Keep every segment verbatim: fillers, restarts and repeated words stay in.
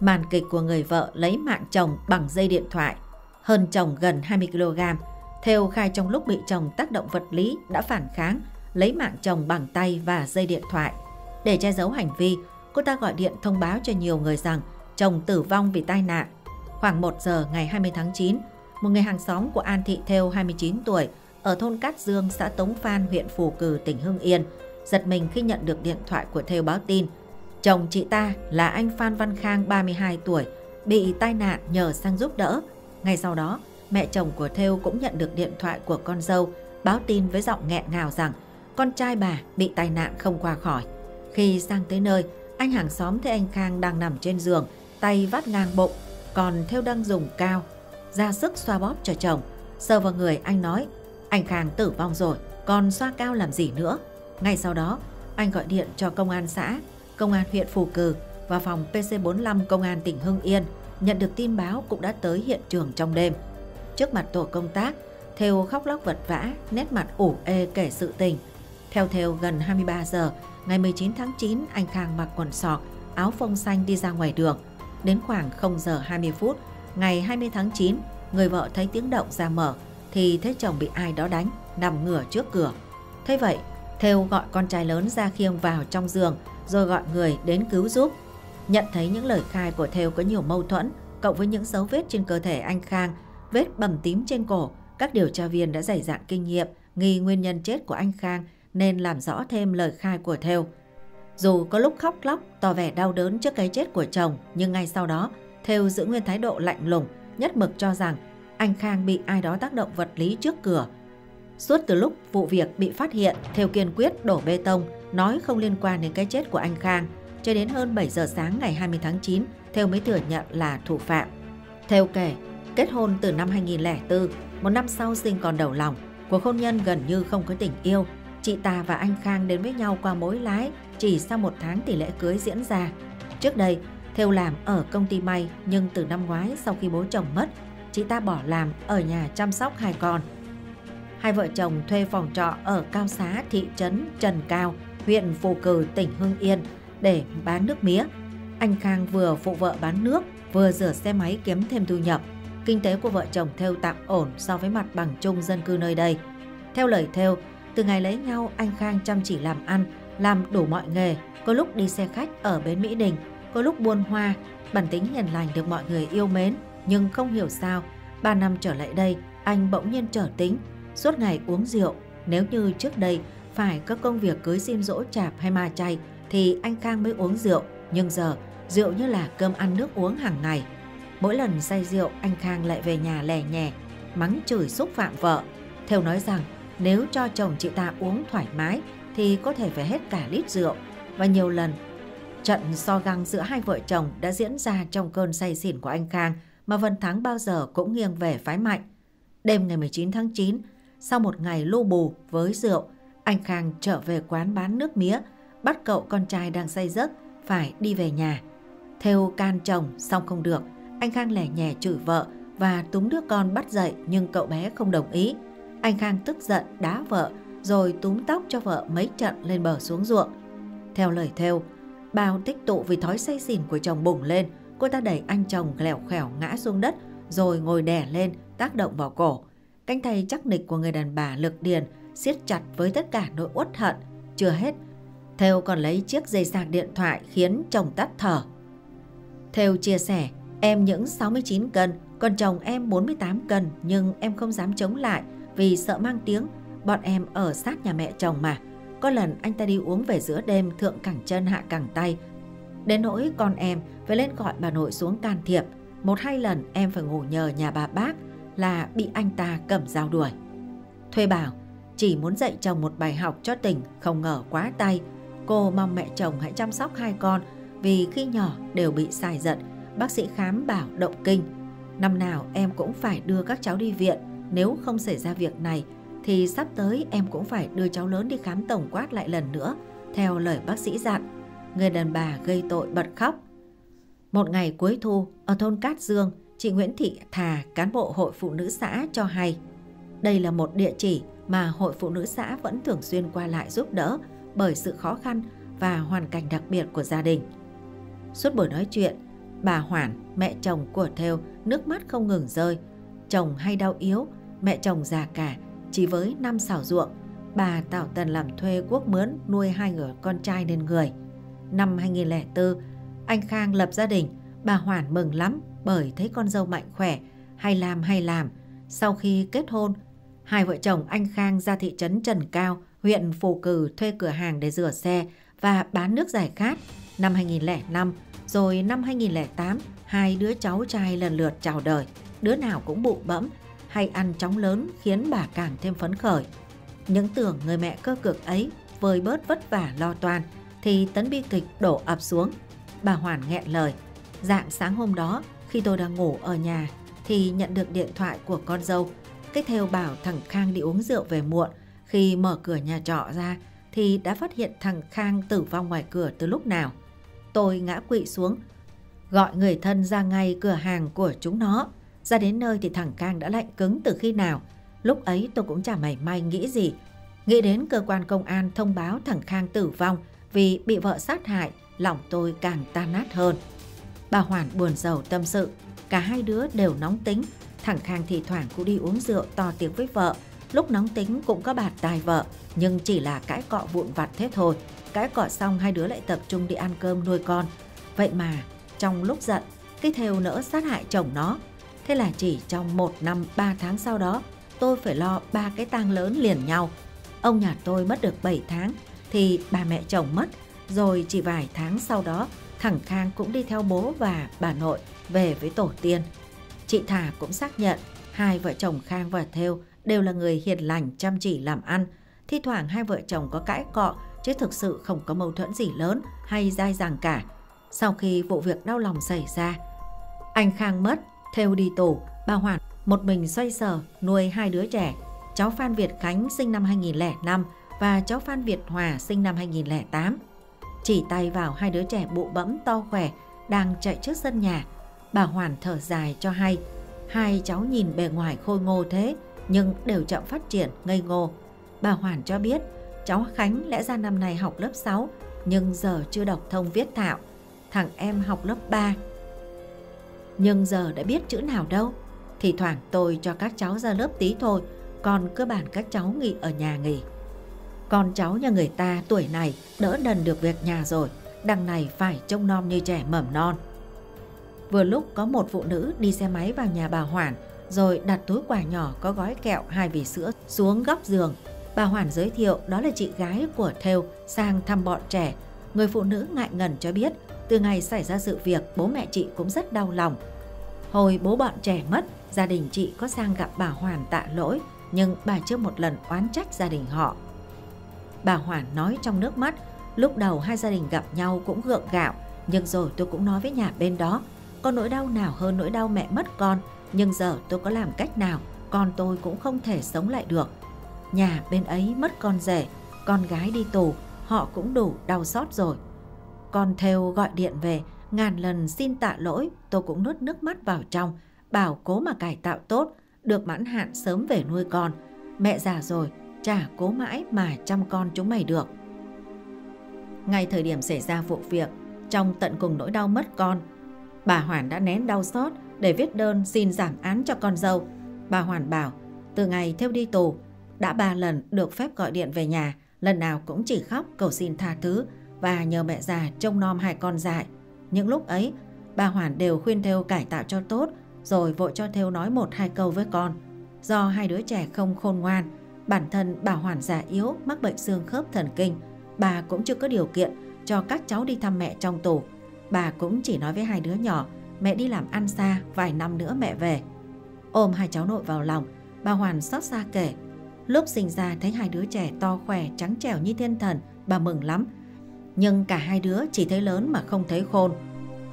Màn kịch của người vợ lấy mạng chồng bằng dây điện thoại, hơn chồng gần hai mươi ki lô gam. Thêu khai trong lúc bị chồng tác động vật lý đã phản kháng, lấy mạng chồng bằng tay và dây điện thoại. Để che giấu hành vi, cô ta gọi điện thông báo cho nhiều người rằng chồng tử vong vì tai nạn. Khoảng một giờ ngày hai mươi tháng chín, một người hàng xóm của An Thị Thêu hai mươi chín tuổi ở thôn Cát Dương, xã Tống Phan, huyện Phù Cừ, tỉnh Hưng Yên, giật mình khi nhận được điện thoại của Thêu báo tin chồng chị ta là anh Phan Văn Khang ba mươi hai tuổi bị tai nạn nhờ sang giúp đỡ. Ngay sau đó, mẹ chồng của Thêu cũng nhận được điện thoại của con dâu báo tin với giọng nghẹn ngào rằng con trai bà bị tai nạn không qua khỏi. Khi sang tới nơi, anh hàng xóm thấy anh Khang đang nằm trên giường, tay vắt ngang bụng, còn Thêu đang dùng cao ra sức xoa bóp cho chồng. Sờ vào người, anh nói: "Anh Khang tử vong rồi, còn xoa cao làm gì nữa?" Ngay sau đó, anh gọi điện cho công an xã, công an huyện Phù Cừ và phòng pê xê bốn mươi lăm công an tỉnh Hưng Yên, nhận được tin báo cũng đã tới hiện trường trong đêm. Trước mặt tổ công tác, Thêu khóc lóc vật vã, nét mặt ủ ê kể sự tình. Theo Thêu, gần hai mươi ba giờ ngày mười chín tháng chín, anh Khang mặc quần sọc, áo phông xanh đi ra ngoài đường. Đến khoảng không giờ hai mươi phút ngày hai mươi tháng chín, người vợ thấy tiếng động ra mở thì thấy chồng bị ai đó đánh, nằm ngửa trước cửa. Thế vậy, Thêu gọi con trai lớn ra khiêng vào trong giường rồi gọi người đến cứu giúp. Nhận thấy những lời khai của Thêu có nhiều mâu thuẫn, cộng với những dấu vết trên cơ thể anh Khang, vết bầm tím trên cổ, các điều tra viên đã dày dạn kinh nghiệm, nghi nguyên nhân chết của anh Khang nên làm rõ thêm lời khai của Thêu. Dù có lúc khóc lóc, tỏ vẻ đau đớn trước cái chết của chồng, nhưng ngay sau đó, Thêu giữ nguyên thái độ lạnh lùng, nhất mực cho rằng anh Khang bị ai đó tác động vật lý trước cửa. Suốt từ lúc vụ việc bị phát hiện, Thêu kiên quyết đổ bê tông, nói không liên quan đến cái chết của anh Khang. Cho đến hơn bảy giờ sáng ngày hai mươi tháng chín, Thêu mới thừa nhận là thủ phạm. Thêu kể, kết hôn từ năm hai nghìn lẻ tư, một năm sau sinh con đầu lòng. Cuộc hôn nhân gần như không có tình yêu. Chị ta và anh Khang đến với nhau qua mối lái, chỉ sau một tháng thì lễ cưới diễn ra. Trước đây, Thêu làm ở công ty may, nhưng từ năm ngoái sau khi bố chồng mất, chị ta bỏ làm ở nhà chăm sóc hai con. Hai vợ chồng thuê phòng trọ ở Cao Xá, thị trấn Trần Cao, huyện Phù Cừ, tỉnh Hưng Yên để bán nước mía. Anh Khang vừa phụ vợ bán nước, vừa rửa xe máy kiếm thêm thu nhập. Kinh tế của vợ chồng Thêu tạm ổn so với mặt bằng chung dân cư nơi đây. Theo lời Thêu, từ ngày lấy nhau, anh Khang chăm chỉ làm ăn, làm đủ mọi nghề, có lúc đi xe khách ở bến Mỹ Đình, có lúc buôn hoa. Bản tính hiền lành được mọi người yêu mến, nhưng không hiểu sao, ba năm trở lại đây, anh bỗng nhiên trở tính, suốt ngày uống rượu. Nếu như trước đây phải có công việc cưới xin dỗ chạp hay ma chay thì anh Khang mới uống rượu, nhưng giờ rượu như là cơm ăn nước uống hàng ngày. Mỗi lần say rượu, anh Khang lại về nhà lẻ nhè, mắng chửi xúc phạm vợ. Thêu nói rằng nếu cho chồng chị ta uống thoải mái thì có thể phải hết cả lít rượu. Và nhiều lần, trận so găng giữa hai vợ chồng đã diễn ra trong cơn say xỉn của anh Khang mà phần thắng bao giờ cũng nghiêng về phái mạnh. Đêm ngày mười chín tháng chín, sau một ngày lu bù với rượu, anh Khang trở về quán bán nước mía, bắt cậu con trai đang say giấc phải đi về nhà. Thêu can chồng xong không được, anh Khang lẻ nhẻ chửi vợ và túm đứa con bắt dậy, nhưng cậu bé không đồng ý. Anh Khang tức giận đá vợ rồi túm tóc cho vợ mấy trận lên bờ xuống ruộng. Theo lời Thêu, bao tích tụ vì thói say xỉn của chồng bùng lên, cô ta đẩy anh chồng lẻo khẻo ngã xuống đất rồi ngồi đè lên tác động vào cổ. Cánh tay chắc nịch của người đàn bà lực điền siết chặt với tất cả nỗi uất hận. Chưa hết, Thêu còn lấy chiếc dây sạc điện thoại khiến chồng tắt thở. Thêu chia sẻ: "Em những sáu mươi chín cân, còn chồng em bốn mươi tám cân, nhưng em không dám chống lại vì sợ mang tiếng. Bọn em ở sát nhà mẹ chồng mà. Có lần anh ta đi uống về giữa đêm, thượng cẳng chân hạ cẳng tay, đến nỗi con em phải lên gọi bà nội xuống can thiệp. Một hai lần em phải ngủ nhờ nhà bà bác là bị anh ta cầm dao đuổi." Thuê bảo chỉ muốn dạy chồng một bài học cho tỉnh, không ngờ quá tay. Cô mong mẹ chồng hãy chăm sóc hai con vì khi nhỏ đều bị sai giận. Bác sĩ khám bảo động kinh. Năm nào em cũng phải đưa các cháu đi viện. Nếu không xảy ra việc này thì sắp tới em cũng phải đưa cháu lớn đi khám tổng quát lại lần nữa, theo lời bác sĩ dặn. Người đàn bà gây tội bật khóc. Một ngày cuối thu, ở thôn Cát Dương, chị Nguyễn Thị Thà, cán bộ hội phụ nữ xã cho hay. Đây là một địa chỉ mà hội phụ nữ xã vẫn thường xuyên qua lại giúp đỡ bởi sự khó khăn và hoàn cảnh đặc biệt của gia đình. Suốt buổi nói chuyện, Bà Hoản, mẹ chồng của Thêu, nước mắt không ngừng rơi. Chồng hay đau yếu, mẹ chồng già cả, chỉ với năm xảo ruộng, bà tảo tần làm thuê quốc mướn nuôi hai người con trai nên người. Năm hai nghìn lẻ tư, anh Khang lập gia đình, bà Hoản mừng lắm bởi thấy con dâu mạnh khỏe, hay làm hay làm. Sau khi kết hôn, hai vợ chồng anh Khang ra thị trấn Trần Cao, huyện Phù Cừ thuê cửa hàng để rửa xe và bán nước giải khát. Năm hai nghìn lẻ năm, rồi năm hai nghìn lẻ tám, hai đứa cháu trai lần lượt chào đời. Đứa nào cũng bụ bẫm, hay ăn chóng lớn khiến bà càng thêm phấn khởi. Những tưởng người mẹ cơ cực ấy vơi bớt vất vả lo toan, thì tấn bi kịch đổ ập xuống. Bà Hoản nghẹn lời. Rạng sáng hôm đó, khi tôi đang ngủ ở nhà, thì nhận được điện thoại của con dâu. Cái Thêu bảo thằng Khang đi uống rượu về muộn. Khi mở cửa nhà trọ ra, thì đã phát hiện thằng Khang tử vong ngoài cửa từ lúc nào. Tôi ngã quỵ xuống, gọi người thân ra ngay cửa hàng của chúng nó. Ra đến nơi thì thằng Khang đã lạnh cứng từ khi nào. Lúc ấy tôi cũng chả mảy may nghĩ gì. Nghĩ đến cơ quan công an thông báo thằng Khang tử vong vì bị vợ sát hại, lòng tôi càng tan nát hơn. Bà Hoản buồn rầu tâm sự. Cả hai đứa đều nóng tính. Thằng Khang thì thoảng cũng đi uống rượu to tiếng với vợ. Lúc nóng tính cũng có bạt tai vợ, nhưng chỉ là cãi cọ vụn vặt thế thôi. Cãi cọ xong hai đứa lại tập trung đi ăn cơm nuôi con. Vậy mà trong lúc giận, cái Thêu nỡ sát hại chồng nó. Thế là chỉ trong một năm ba tháng sau đó, tôi phải lo ba cái tang lớn liền nhau. Ông nhà tôi mất được bảy tháng thì bà mẹ chồng mất. Rồi chỉ vài tháng sau đó, thằng Khang cũng đi theo bố và bà nội về với tổ tiên. Chị Thà cũng xác nhận hai vợ chồng Khang và Thêu đều là người hiền lành, chăm chỉ làm ăn. Thi thoảng hai vợ chồng có cãi cọ, chứ thực sự không có mâu thuẫn gì lớn hay dai dẳng cả. Sau khi vụ việc đau lòng xảy ra, anh Khang mất, Thêu đi tù, bà Hoản một mình xoay sở nuôi hai đứa trẻ. Cháu Phan Việt Khánh sinh năm hai nghìn lẻ năm và cháu Phan Việt Hòa sinh năm hai nghìn lẻ tám. Chỉ tay vào hai đứa trẻ bụ bẫm to khỏe đang chạy trước sân nhà, bà Hoản thở dài cho hay. Hai cháu nhìn bề ngoài khôi ngô thế nhưng đều chậm phát triển, ngây ngô. Bà Hoản cho biết cháu Khánh lẽ ra năm nay học lớp sáu nhưng giờ chưa đọc thông viết thạo. Thằng em học lớp ba nhưng giờ đã biết chữ nào đâu. Thì thoảng tôi cho các cháu ra lớp tí thôi, còn cơ bản các cháu nghỉ ở nhà nghỉ. Con cháu nhà người ta tuổi này đỡ đần được việc nhà rồi, đằng này phải trông nom như trẻ mầm non. Vừa lúc có một phụ nữ đi xe máy vào nhà bà Hoản, rồi đặt túi quà nhỏ có gói kẹo hai vỉ sữa xuống góc giường. Bà Hoản giới thiệu đó là chị gái của Thêu sang thăm bọn trẻ. Người phụ nữ ngại ngần cho biết từ ngày xảy ra sự việc, bố mẹ chị cũng rất đau lòng. Hồi bố bọn trẻ mất, gia đình chị có sang gặp bà Hoản tạ lỗi, nhưng bà chưa một lần oán trách gia đình họ. Bà Hoản nói trong nước mắt. Lúc đầu hai gia đình gặp nhau cũng gượng gạo, nhưng rồi tôi cũng nói với nhà bên đó, có nỗi đau nào hơn nỗi đau mẹ mất con, nhưng giờ tôi có làm cách nào, con tôi cũng không thể sống lại được. Nhà bên ấy mất con rể, con gái đi tù, họ cũng đủ đau xót rồi. Con Thêu gọi điện về, ngàn lần xin tạ lỗi, tôi cũng nuốt nước mắt vào trong, bảo cố mà cải tạo tốt, được mãn hạn sớm về nuôi con. Mẹ già rồi, chả cố mãi mà chăm con chúng mày được. Ngay thời điểm xảy ra vụ việc, trong tận cùng nỗi đau mất con, bà Hoản đã nén đau xót để viết đơn xin giảm án cho con dâu. Bà Hoản bảo, từ ngày Thêu đi tù, đã ba lần được phép gọi điện về nhà, lần nào cũng chỉ khóc cầu xin tha thứ và nhờ mẹ già trông nom hai con dại. Những lúc ấy, bà Hoản đều khuyên Thêu cải tạo cho tốt, rồi vội cho Thêu nói một hai câu với con. Do hai đứa trẻ không khôn ngoan, bản thân bà Hoản già yếu, mắc bệnh xương khớp thần kinh, bà cũng chưa có điều kiện cho các cháu đi thăm mẹ trong tù. Bà cũng chỉ nói với hai đứa nhỏ, mẹ đi làm ăn xa, vài năm nữa mẹ về. Ôm hai cháu nội vào lòng, bà Hoản xót xa kể. Lúc sinh ra thấy hai đứa trẻ to khỏe, trắng trẻo như thiên thần, bà mừng lắm. Nhưng cả hai đứa chỉ thấy lớn mà không thấy khôn.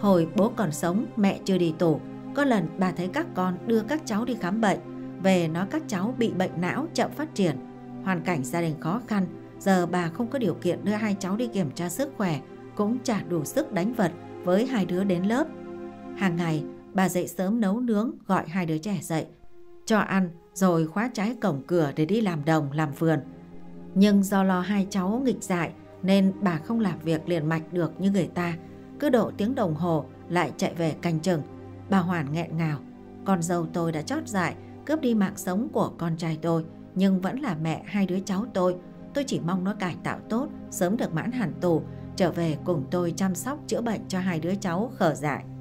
Hồi bố còn sống, mẹ chưa đi tù, có lần bà thấy các con đưa các cháu đi khám bệnh, về nói các cháu bị bệnh não chậm phát triển. Hoàn cảnh gia đình khó khăn, giờ bà không có điều kiện đưa hai cháu đi kiểm tra sức khỏe, cũng chả đủ sức đánh vật với hai đứa đến lớp. Hàng ngày, bà dậy sớm nấu nướng, gọi hai đứa trẻ dậy, cho ăn, rồi khóa trái cổng cửa để đi làm đồng, làm vườn. Nhưng do lo hai cháu nghịch dại, nên bà không làm việc liền mạch được như người ta. Cứ độ tiếng đồng hồ lại chạy về canh chừng. Bà Hoàn nghẹn ngào: con dâu tôi đã chót dại, cướp đi mạng sống của con trai tôi, nhưng vẫn là mẹ hai đứa cháu tôi. Tôi chỉ mong nó cải tạo tốt, sớm được mãn hạn tù, trở về cùng tôi chăm sóc chữa bệnh cho hai đứa cháu khờ dại.